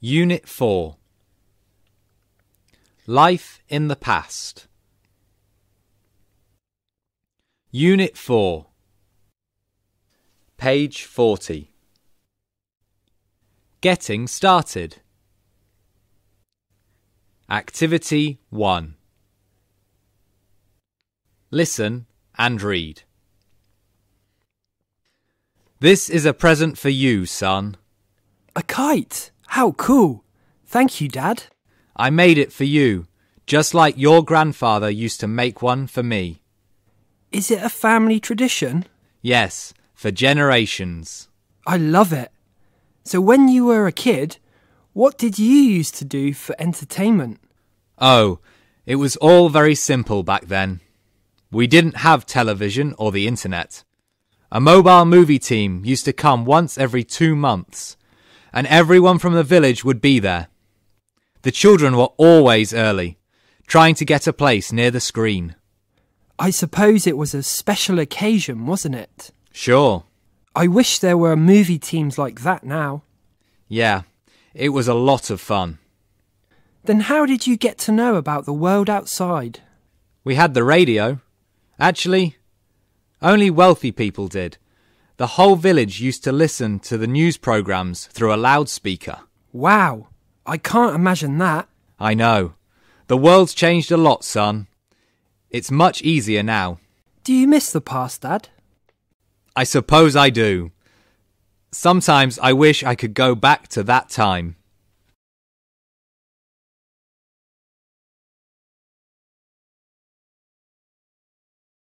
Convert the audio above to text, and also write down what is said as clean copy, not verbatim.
Unit 4. Life in the past. Unit 4. Page 40. Getting started. Activity 1. Listen and read. This is a present for you, son. A kite! How cool! Thank you, Dad. I made it for you, just like your grandfather used to make one for me. Is it a family tradition? Yes, for generations. I love it. So when you were a kid, what did you used to do for entertainment? Oh, it was all very simple back then. We didn't have television or the internet. A mobile movie team used to come once every 2 months, and everyone from the village would be there. The children were always early, trying to get a place near the screen. I suppose it was a special occasion, wasn't it? Sure. I wish there were movie teams like that now. Yeah, it was a lot of fun. Then how did you get to know about the world outside? We had the radio. Actually, only wealthy people did. The whole village used to listen to the news programmes through a loudspeaker. Wow, I can't imagine that. I know. The world's changed a lot, son. It's much easier now. Do you miss the past, Dad? I suppose I do. Sometimes I wish I could go back to that time.